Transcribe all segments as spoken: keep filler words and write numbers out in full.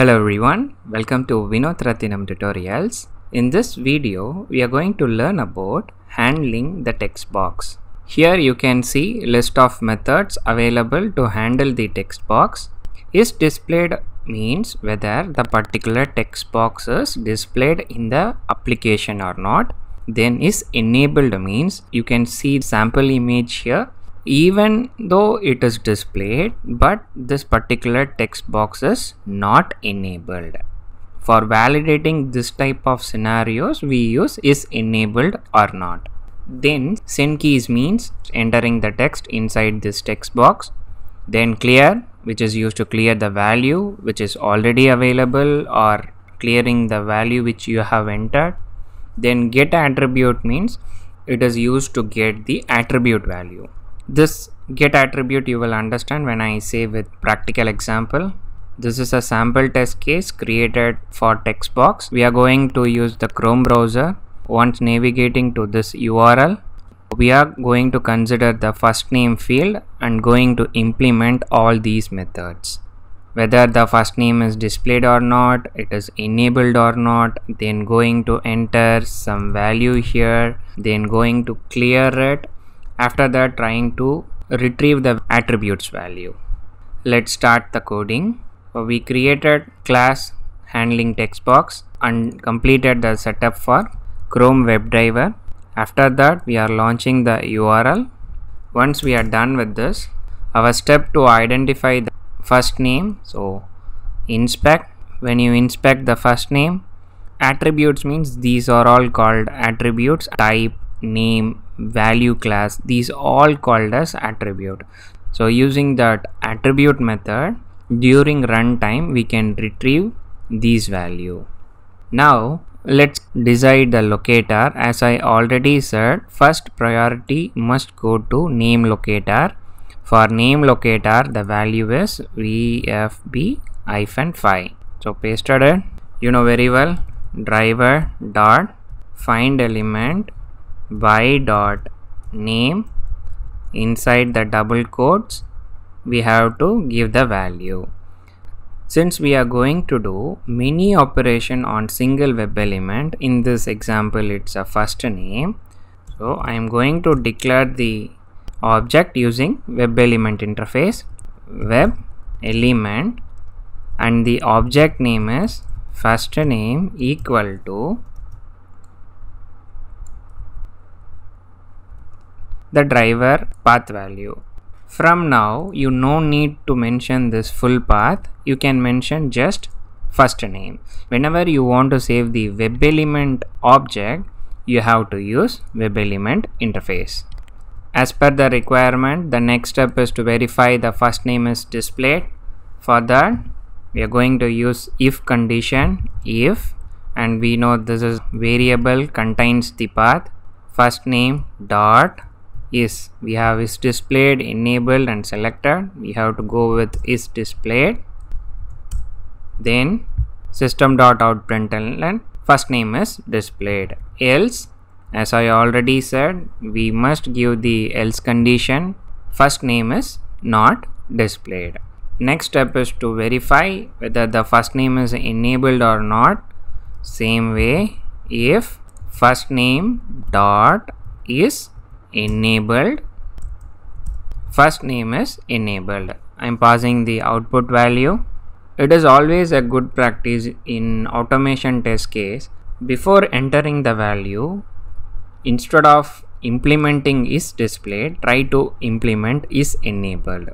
Hello everyone, welcome to Vinoth Rathinam tutorials. In this video, we are going to learn about handling the text box. Here you can see list of methods available to handle the text box. isDisplayed means whether the particular text box is displayed in the application or not. Then isEnabled means you can see sample image here. Even though it is displayed, but this particular text box is not enabled. For validating this type of scenarios, we use is enabled or not. Then send keys means entering the text inside this text box. Then clear, which is used to clear the value which is already available or clearing the value which you have entered. Then get attribute means it is used to get the attribute value. This get attribute you will understand when I say with practical example. This is a sample test case created for text box. We are going to use the Chrome browser. Once navigating to this U R L, we are going to consider the first name field and going to implement all these methods. Whether the first name is displayed or not, it is enabled or not, then going to enter some value here, then going to clear it. After that, trying to retrieve the attributes value. Let's start the coding. We created class handling text box and completed the setup for Chrome WebDriver. After that, we are launching the U R L. Once we are done with this, our step to identify the first name. So inspect. When you inspect the first name, attributes means these are all called attributes. Type, name, value, class, these all called as attribute. So using that attribute method, during runtime we can retrieve these value. Now let's decide the locator. As I already said, first priority must go to name locator. For name locator, the value is V F B dash five. So pasted it. You know very well, driver dot find element by dot name, inside the double quotes we have to give the value. Since we are going to do many operation on single web element, in this example it's a first name, so I am going to declare the object using web element interface, web element, and the object name is first name equal to the driver path value. From now you no need to mention this full path, you can mention just first name. Whenever you want to save the web element object, you have to use web element interface. As per the requirement, the next step is to verify the first name is displayed. For that, we are going to use if condition, if, and we know this is variable contains the path first name dot is. We have is displayed, enabled, and selected. We have to go with is displayed. Then system dot out println first name is displayed. Else, as I already said, we must give the else condition, first name is not displayed. Next step is to verify whether the first name is enabled or not. Same way, if first name dot is enabled, first name is enabled, I'm passing the output value. It is always a good practice in automation test case, before entering the value, instead of implementing is displayed, try to implement is enabled.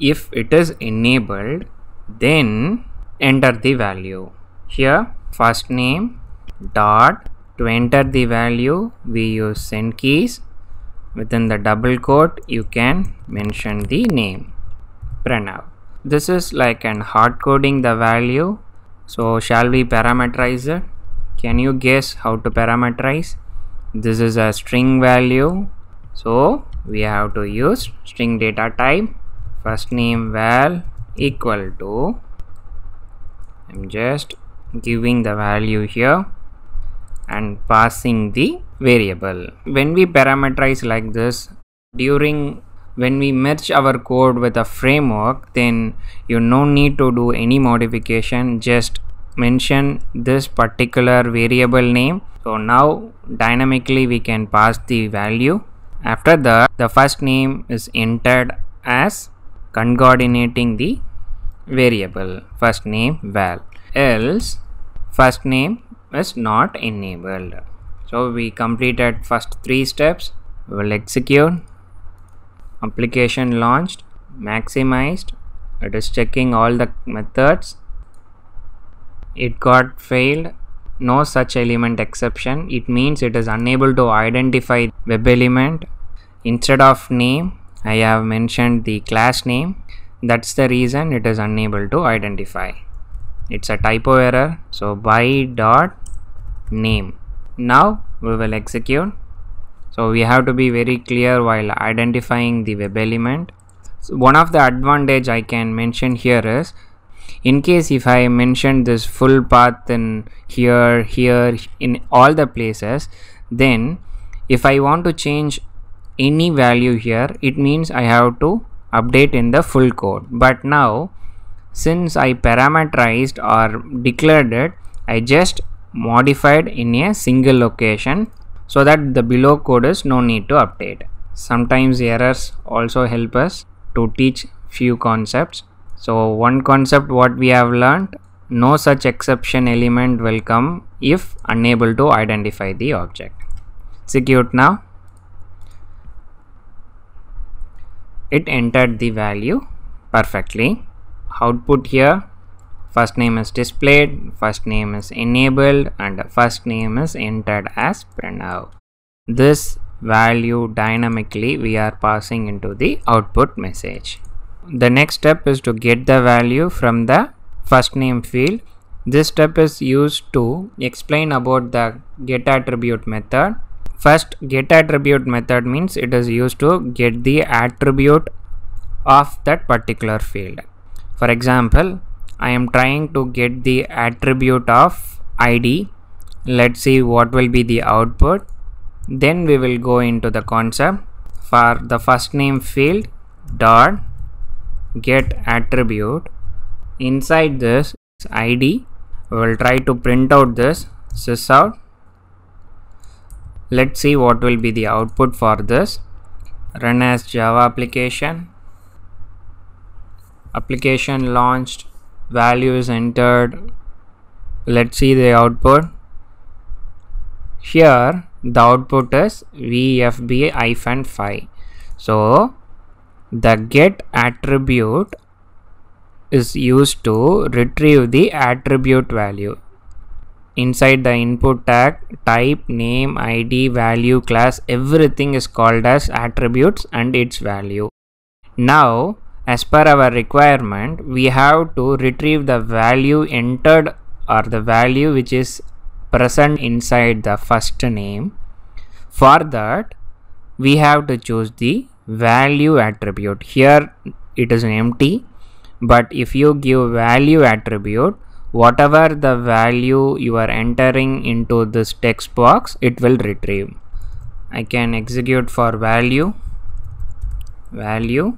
If it is enabled, then enter the value. Here first name dot, to enter the value we use send keys. Within the double quote, you can mention the name, Pranav. This is like an hard coding the value. So shall we parameterize it? Can you guess how to parameterize? This is a string value, so we have to use string data type. First name val equal to, I'm just giving the value here and passing the variable. When we parameterize like this, during when we merge our code with a framework, then you no need to do any modification, just mention this particular variable name. So now dynamically we can pass the value. After that, the first name is entered as concatenating the variable first name val, else first name is not enabled. So we completed first three steps. We'll execute. Application launched, maximized. It is checking all the methods. It got failed. No such element exception. It means it is unable to identify web element. Instead of name, I have mentioned the class name. That's the reason it is unable to identify. It's a typo error. So by dot name. Now we will execute. So we have to be very clear while identifying the web element. So one of the advantage I can mention here is, in case if I mention this full path in here, here, in all the places, then if I want to change any value here, it means I have to update in the full code. But now, since I parameterized or declared it, I just modified in a single location so that the below code is no need to update. Sometimes errors also help us to teach few concepts. So one concept what we have learned, no such exception element will come if unable to identify the object. Execute now. It entered the value perfectly. Output here, first name is displayed, first name is enabled, and first name is entered as printf. This value dynamically we are passing into the output message. The next step is to get the value from the first name field. This step is used to explain about the getAttribute method. First, getAttribute method means it is used to get the attribute of that particular field. For example, I am trying to get the attribute of I D. Let's see what will be the output. Then we will go into the concept. For the first name field, dot get attribute. Inside this I D, we will try to print out this sysout. Let's see what will be the output for this. Run as Java application. Application launched. Value is entered. Let's see the output. Here the output is V F B hyphen five. So the get attribute is used to retrieve the attribute value. Inside the input tag, type, name, I D, value, class, everything is called as attributes and its value. Now, as per our requirement, we have to retrieve the value entered or the value which is present inside the first name. For that, we have to choose the value attribute. Here it is empty, but if you give value attribute, whatever the value you are entering into this text box, it will retrieve. I can execute for value. Value.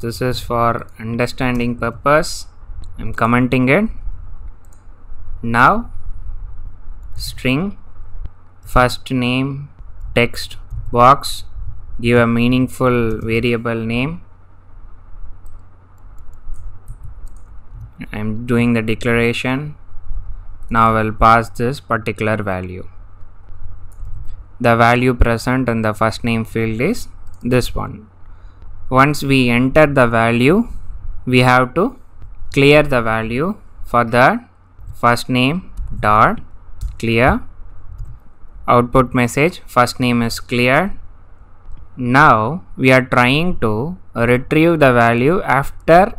This is for understanding purpose. I'm commenting it. Now, string, first name, text box, give a meaningful variable name. I'm doing the declaration. Now I'll pass this particular value. The value present in the first name field is this one. Once we enter the value, we have to clear the value. For that, first name dot clear. Output message, first name is cleared. Now we are trying to retrieve the value after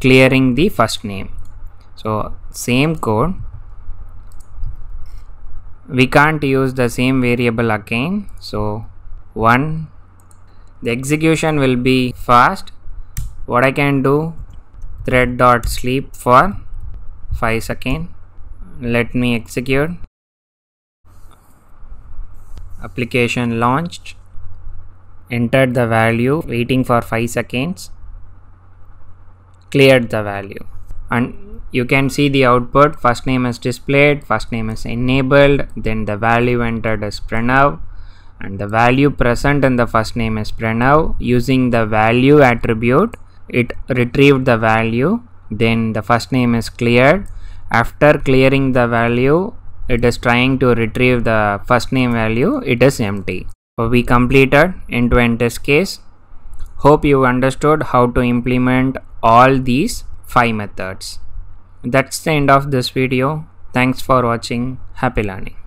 clearing the first name. So same code, we can't use the same variable again. So one, the execution will be fast. What I can do, thread dot sleep for five seconds. Let me execute. Application launched. entered the value, waiting for five seconds, cleared the value, and you can see the output: first name is displayed, first name is enabled, then the value entered is Pranav, and the value present in the first name is Pranav. Using the value attribute, it retrieved the value, then the first name is cleared. After clearing the value, it is trying to retrieve the first name value, it is empty. So we completed end-to-end test case. Hope you understood how to implement all these five methods. That's the end of this video. Thanks for watching. Happy learning.